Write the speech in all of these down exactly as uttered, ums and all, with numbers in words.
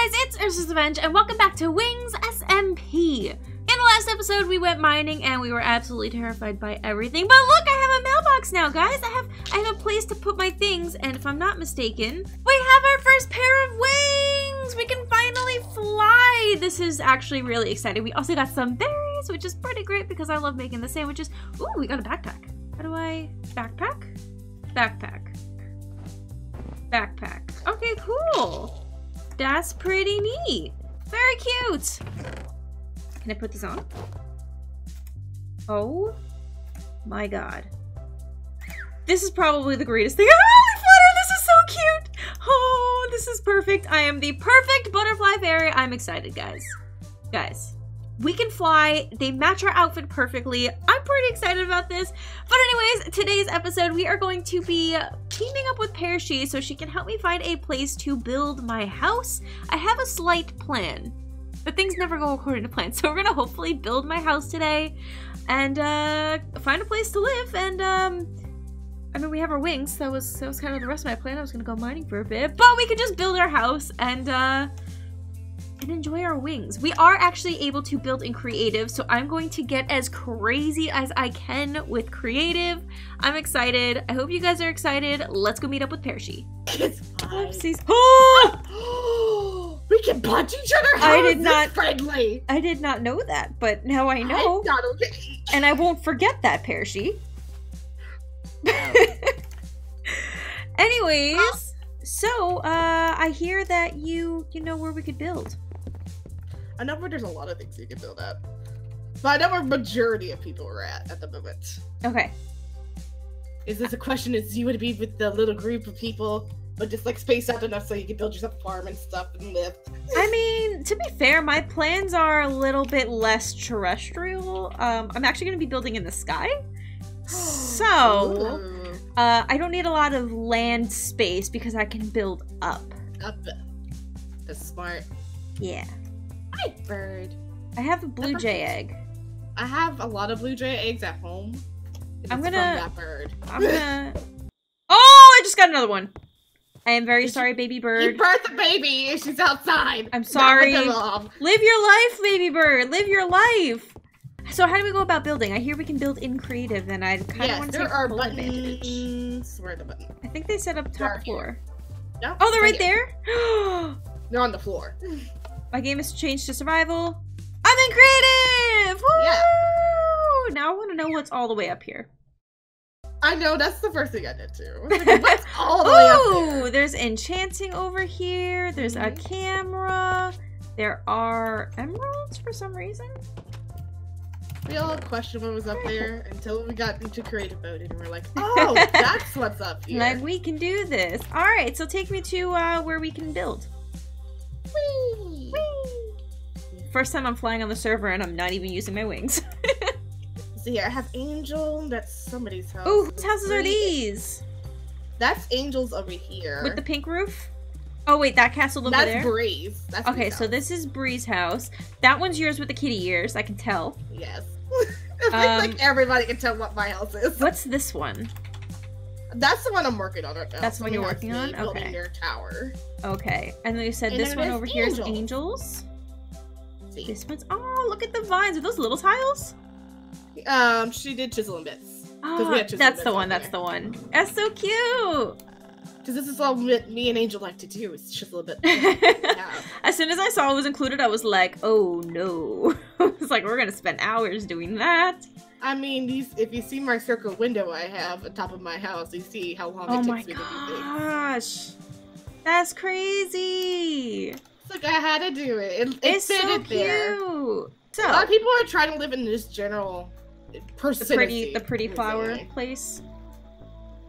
Hey guys, it's Ursula's Revenge, and welcome back to Wings S M P. In the last episode, we went mining, and we were absolutely terrified by everything. But look, I have a mailbox now, guys. I have I have a place to put my things, and if I'm not mistaken, we have our first pair of wings. We can finally fly. This is actually really exciting. We also got some berries, which is pretty great because I love making the sandwiches. Ooh, we got a backpack. How do I backpack? Backpack. Backpack. Okay, cool. That's pretty neat. Very cute. Can I put this on? Oh my god. This is probably the greatest thing. Holy flutter, this is so cute. Oh, this is perfect. I am the perfect butterfly fairy. I'm excited, guys. Guys, we can fly. They match our outfit perfectly. I'm pretty excited about this. But anyways, today's episode, we are going to be teaming up with Parashi so she can help me find a place to build my house. I have a slight plan, but things never go according to plan. So we're gonna hopefully build my house today and uh, find a place to live. And um, I mean, we have our wings. That was, that was kind of the rest of my plan. I was gonna go mining for a bit, but we can just build our house and uh, and enjoy our wings. We are actually able to build in creative, so I'm going to get as crazy as I can with creative. I'm excited. I hope you guys are excited. Let's go meet up with Pearshi. It's fine. Oh! We can punch each other. How I did not friendly. I did not know that, but now I know. I'm not okay. And I won't forget that, Pearshi. No. Anyways, oh. so uh, I hear that you you know where we could build. I know where there's a lot of things you can build up, but I know where majority of people are at at the moment. Okay. Is this a question? Is you would be with the little group of people, but just like space out enough so you can build yourself a farm and stuff and live? I mean, to be fair, my plans are a little bit less terrestrial. Um, I'm actually going to be building in the sky, so uh, I don't need a lot of land space because I can build up. Up. That's smart. Yeah. Hi, bird. I have a blue jay egg. I have a lot of blue jay eggs at home. I'm gonna. That bird. I'm gonna. Oh, I just got another one. I am very sorry, baby bird. You birthed a baby. And she's outside. I'm sorry. Live your life, baby bird. Live your life. So how do we go about building? I hear we can build in creative, and I kind of yes, want to take full advantage. Yes, there are buttons. Where are the buttons? I think they set up top floor. No, oh, they're right there. They're on the floor. My game has changed to survival. I'm in creative. Woo! Yeah. Now I want to know what's all the way up here. I know, that's the first thing I did too. I was like, what's all the Ooh, way up there? There's enchanting over here. There's mm-hmm. a camera. There are emeralds for some reason. We all questioned what was up there until we got into creative mode and we're like, oh, that's what's up here. Like, we can do this. All right, so take me to uh, where we can build. Whee! Whee! First time I'm flying on the server and I'm not even using my wings. So here, I have Angel. That's somebody's house. Oh, whose houses are these? That's Angel's over here. With the pink roof? Oh, wait, that castle over that's there? That's Breeze. That's okay, so this is Breeze's house. That one's yours with the kitty ears, I can tell. Yes. um, like everybody can tell what my house is. What's this one? That's the one I'm working on right now. That's the one you're working on? Okay. Your tower. Okay, and then you said and this one over Angel. Here is Angel's. See? This one's... Oh, look at the vines. Are those little tiles? Um, she did chisel and bits. Oh, that's the bits one, that's the one. That's so cute! Because this is all me and Angel like to do, is chisel a bit. Yeah. As soon as I saw it was included, I was like, oh no. It's like, we're going to spend hours doing that. I mean, these, if you see my circle window I have on top of my house, you see how long oh it takes me gosh. to do things. Oh my gosh. That's crazy. It's like, I had to do it. It, it it's so cute. There. So, a lot of people are trying to live in this general person. The pretty, the pretty flower yeah. place.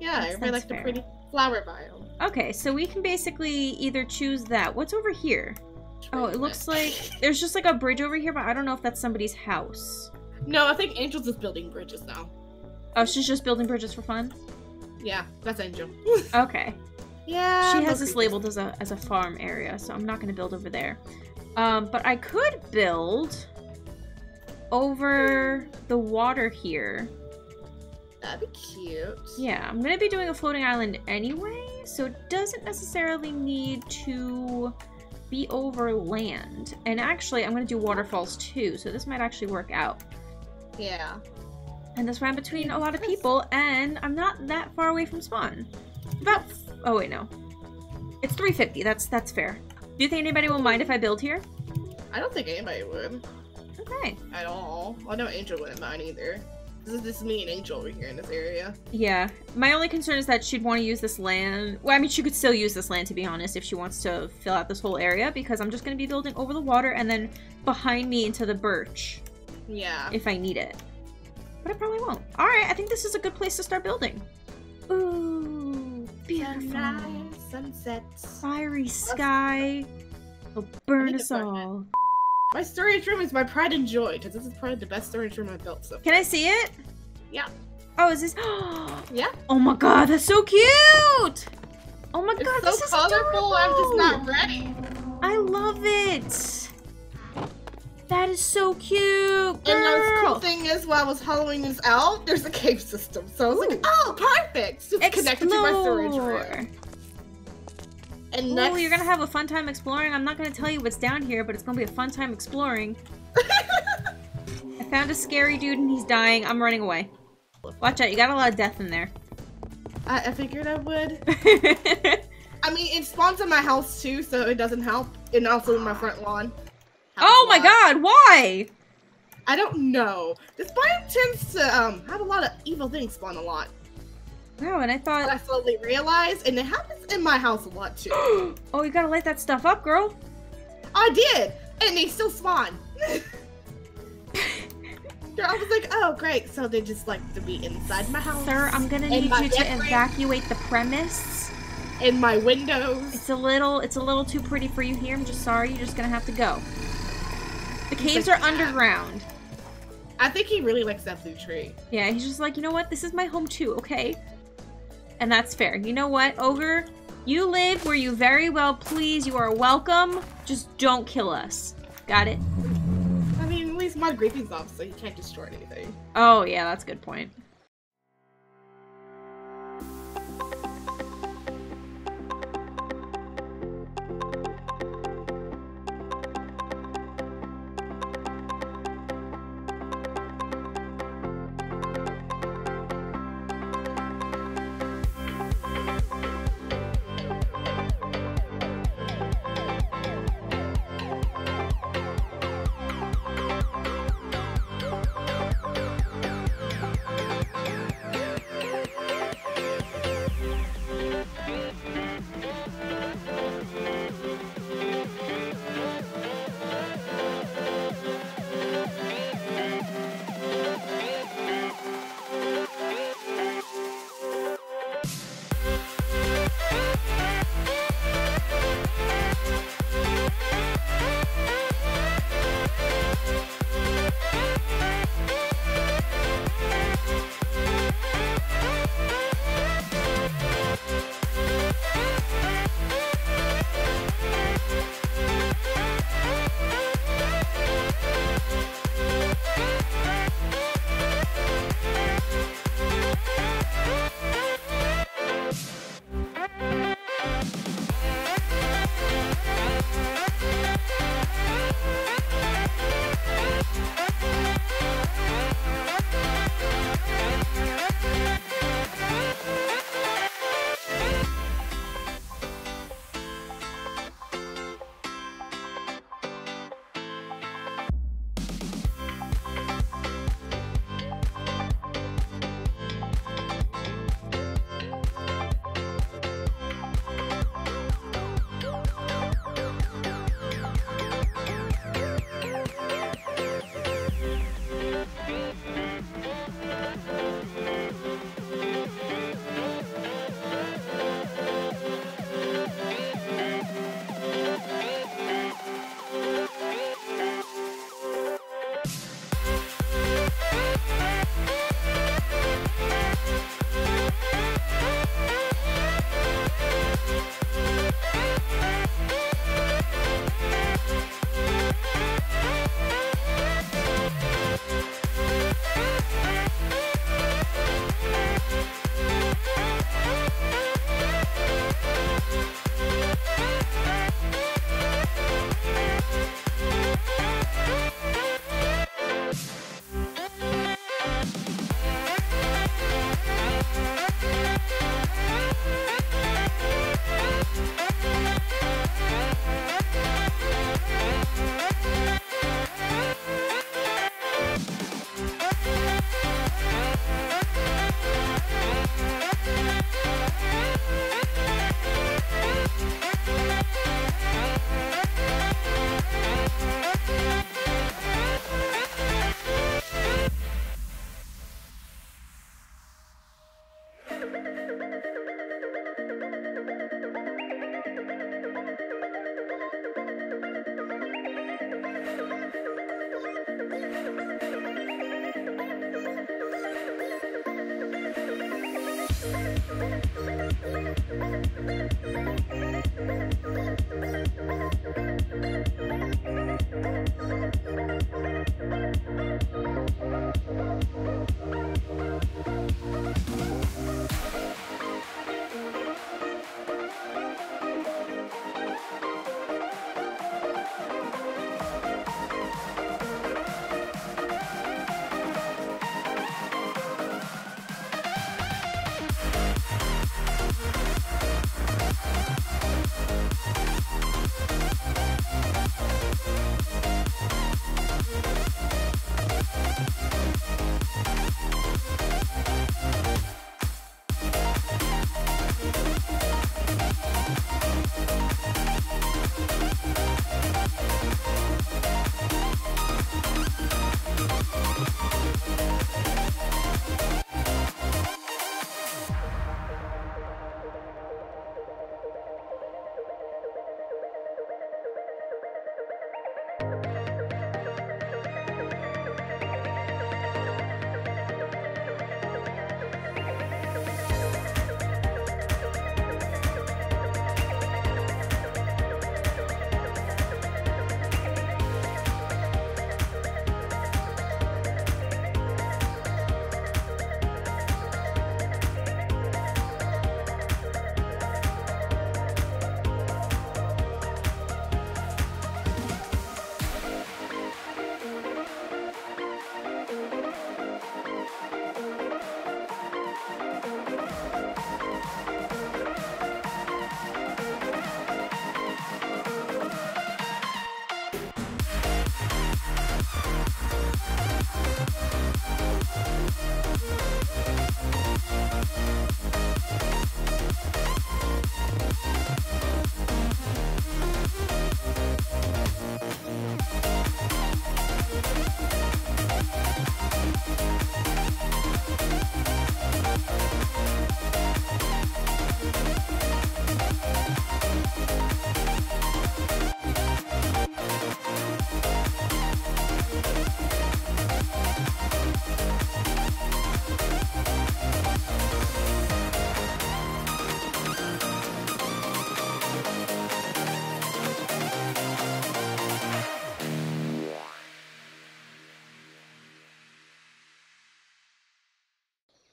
Yeah, I really like fair. the pretty flower biome. Okay, so we can basically either choose that. What's over here? Choose oh, it that. looks like there's just like a bridge over here, but I don't know if that's somebody's house. No, I think Angel's is building bridges now. Oh, she's just building bridges for fun? Yeah, that's Angel. Okay. Yeah. She has this labeled as a as a farm area, so I'm not gonna build over there. Um, but I could build over the water here. That'd be cute. Yeah, I'm gonna be doing a floating island anyway, so it doesn't necessarily need to be over land. And actually, I'm going to do waterfalls too, so this might actually work out. Yeah. And this ran between a lot of people, and I'm not that far away from spawn. About... oh, wait, no. It's three fifty. That's that's fair. Do you think anybody will mind if I build here? I don't think anybody would. Okay. At all. I know Angel wouldn't mind either. This is just me and Angel over here in this area. Yeah. My only concern is that she'd want to use this land. Well, I mean, she could still use this land, to be honest, if she wants to fill out this whole area, because I'm just going to be building over the water and then behind me into the birch. Yeah. If I need it. But I probably won't. Alright, I think this is a good place to start building. Ooh. Beautiful. Sunrise, sunsets. Fiery sky. It'll burn us all. My storage room is my pride and joy, because this is probably the best storage room I've built so far. Can I see it? Yeah. Oh, is this? Yeah. Oh my god, that's so cute! Oh my god, this is so colorful, I'm just not ready. I love it! That is so cute, girl. And the cool thing is, while I was hollowing this out, there's a cave system. So I was Ooh. like, oh, perfect! Just connected to my storage room. And next... Ooh, you're gonna have a fun time exploring. I'm not gonna tell you what's down here, but it's gonna be a fun time exploring. I found a scary dude and he's dying. I'm running away. Watch out, you got a lot of death in there. I, I figured I would. I mean, it spawns in my house too, so it doesn't help. And also in my front lawn. Oh my god, why? I don't know. This biome tends to um, have a lot of evil things spawn a lot. Wow, and I thought... But I slowly realized, and it happens in my house a lot too. Oh, you gotta light that stuff up, girl. I did, and they still spawn. I was like, oh, great. So they just like to be inside my house. Sir, I'm gonna need you to evacuate the premise. In my windows. It's a little, it's a little too pretty for you here. I'm just sorry. You're just gonna have to go. The caves are underground. I think he really likes that blue tree. Yeah, he's just like, you know what? This is my home too, okay? And that's fair. You know what, Ogre? You live where you very well please. You are welcome. Just don't kill us. Got it? I mean, at least my greepy's off, so he can't destroy anything. Oh, yeah, that's a good point.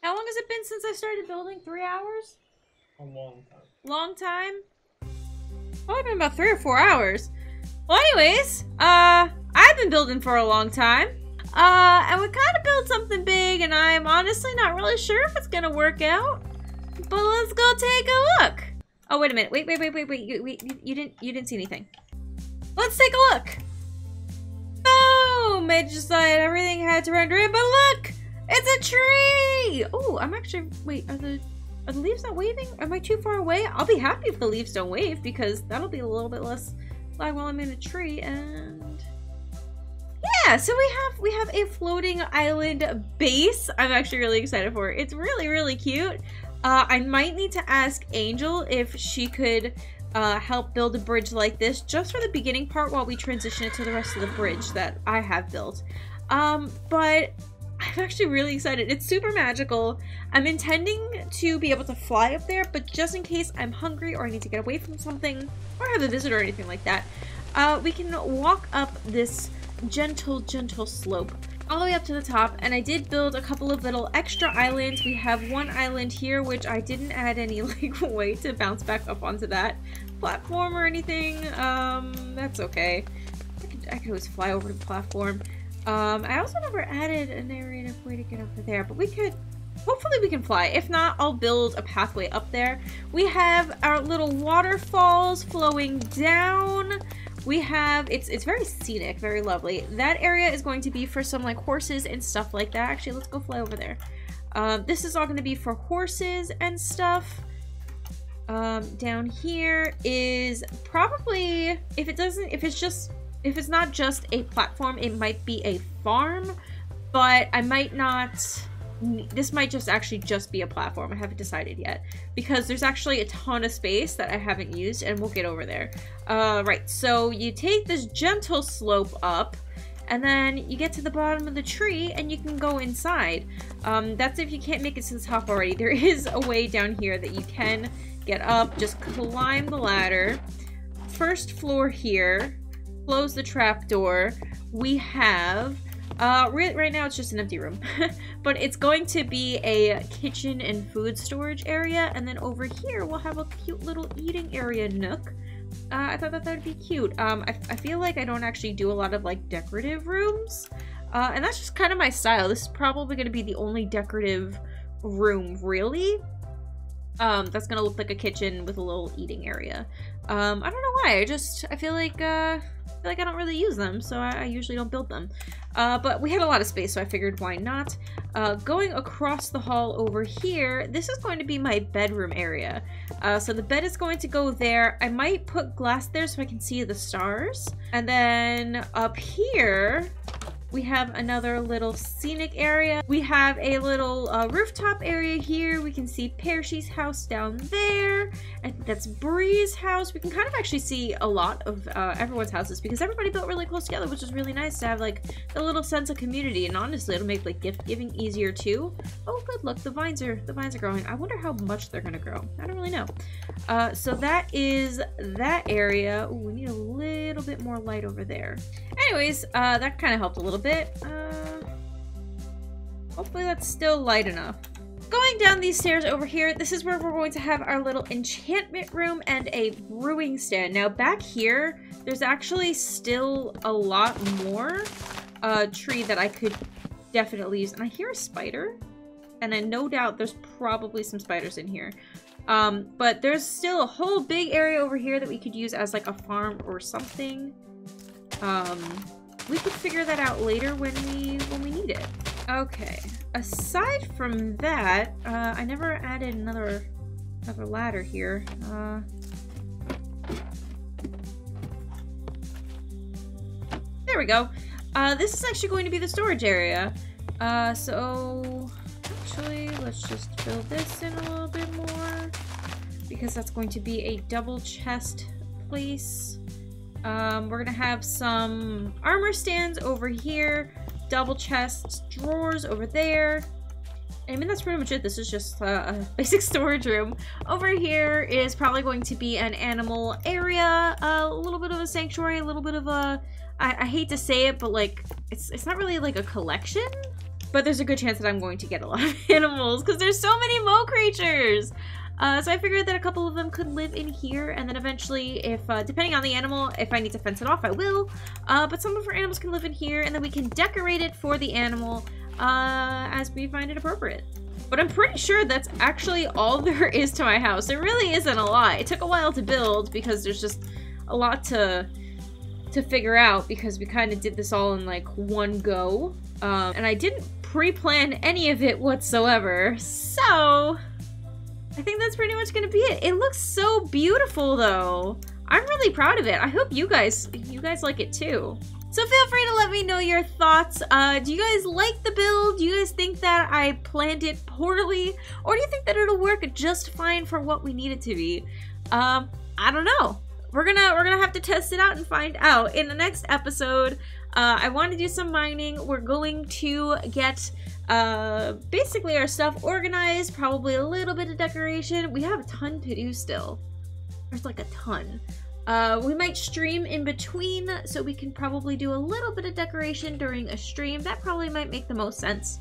How long has it been since I started building? Three hours? A long time. Long time? Probably been about three or four hours. Well, anyways, uh, I've been building for a long time. Uh, and we kind of built something big, and I'm honestly not really sure if it's gonna work out. But let's go take a look. Oh, wait a minute. Wait, wait, wait, wait, wait. You, wait, you, you didn't, you didn't see anything. Let's take a look. Boom! It just like everything had to render in, but look. It's a tree! Oh, I'm actually... Wait, are the are the leaves not waving? Am I too far away? I'll be happy if the leaves don't wave, because that'll be a little bit less lag while I'm in a tree, and... Yeah, so we have we have a floating island base. I'm actually really excited for it. It's really, really cute. Uh, I might need to ask Angel if she could uh, help build a bridge like this, just for the beginning part while we transition it to the rest of the bridge that I have built. Um, but... I'm actually really excited. It's super magical. I'm intending to be able to fly up there, but just in case I'm hungry or I need to get away from something or have a visitor or anything like that, uh, we can walk up this gentle, gentle slope all the way up to the top. And I did build a couple of little extra islands. We have one island here, which I didn't add any like way to bounce back up onto that platform or anything. Um, that's okay. I could, I could always fly over the platform. Um, I also never added an area of way to get over there, but we could, hopefully we can fly. If not, I'll build a pathway up there. We have our little waterfalls flowing down. We have, it's, it's very scenic, very lovely. That area is going to be for some like horses and stuff like that. Actually, let's go fly over there. Um, this is all going to be for horses and stuff. Um, down here is probably, if it doesn't, if it's just... If it's not just a platform, it might be a farm, but I might not, this might just actually just be a platform. I haven't decided yet because there's actually a ton of space that I haven't used, and we'll get over there. Uh, right, so you take this gentle slope up and then you get to the bottom of the tree and you can go inside. Um, that's if you can't make it to the top already. There is a way down here that you can get up. Just climb the ladder. First floor here. Close the trapdoor. We have... Uh, right, right now it's just an empty room. But it's going to be a kitchen and food storage area. And then over here we'll have a cute little eating area nook. Uh, I thought that that would be cute. Um, I, I feel like I don't actually do a lot of like decorative rooms. Uh, and that's just kind of my style. This is probably going to be the only decorative room, really. Um, that's going to look like a kitchen with a little eating area. Um, I don't know why. I just, I feel like, uh, I feel like I don't really use them, so I, I usually don't build them. Uh, but we had a lot of space, so I figured why not. Uh, going across the hall over here, this is going to be my bedroom area. Uh, so the bed is going to go there. I might put glass there so I can see the stars. And then up here, we have another little scenic area. We have a little uh, rooftop area here. We can see Pearshi's house down there. I think that's Breeze's house. We can kind of actually see a lot of uh, everyone's houses because everybody built really close together, which is really nice to have like a little sense of community. And honestly, it'll make like gift giving easier too. Oh, good luck. The vines are the vines are growing. I wonder how much they're gonna grow. I don't really know. Uh, so that is that area. Ooh, we need a little bit more light over there. Anyways, uh, that kind of helped a little bit. bit. Uh, hopefully that's still light enough. Going down these stairs over here, this is where we're going to have our little enchantment room and a brewing stand. Now back here, there's actually still a lot more uh, tree that I could definitely use. And I hear a spider, and I no doubt there's probably some spiders in here. Um, but there's still a whole big area over here that we could use as like a farm or something. Um... We could figure that out later when we when we need it. Okay. Aside from that, uh, I never added another another ladder here. Uh, there we go. Uh, this is actually going to be the storage area. Uh, so actually, let's just fill this in a little bit more because that's going to be a double chest place. Um, we're gonna have some armor stands over here, double chests, drawers over there. I mean, that's pretty much it. This is just uh, a basic storage room. Over here is probably going to be an animal area, a little bit of a sanctuary, a little bit of a... I, I hate to say it, but like, it's, it's not really like a collection, but there's a good chance that I'm going to get a lot of animals because there's so many Mo Creatures! Uh, so I figured that a couple of them could live in here, and then eventually, if uh, depending on the animal, if I need to fence it off, I will. Uh, but some of our animals can live in here, and then we can decorate it for the animal uh, as we find it appropriate. But I'm pretty sure that's actually all there is to my house. There really isn't a lot. It took a while to build because there's just a lot to to figure out because we kind of did this all in like one go, um, and I didn't pre-plan any of it whatsoever. So. I think that's pretty much gonna be it. It looks so beautiful though. I'm really proud of it. I hope you guys, you guys like it too. So feel free to let me know your thoughts. Uh, do you guys like the build? Do you guys think that I planned it poorly? Or do you think that it'll work just fine for what we need it to be? Um, I don't know. We're gonna, we're gonna have to test it out and find out. In the next episode, uh, I wanna do some mining. We're going to get uh basically our stuff organized, probably a little bit of decoration. We have a ton to do still. There's like a ton. Uh we might stream in between, so we can probably do a little bit of decoration during a stream. That probably might make the most sense.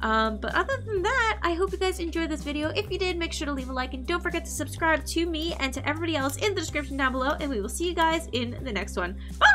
Um, but other than that, I hope you guys enjoyed this video. If you did, make sure to leave a like and don't forget to subscribe to me and to everybody else in the description down below, and we will see you guys in the next one. Bye!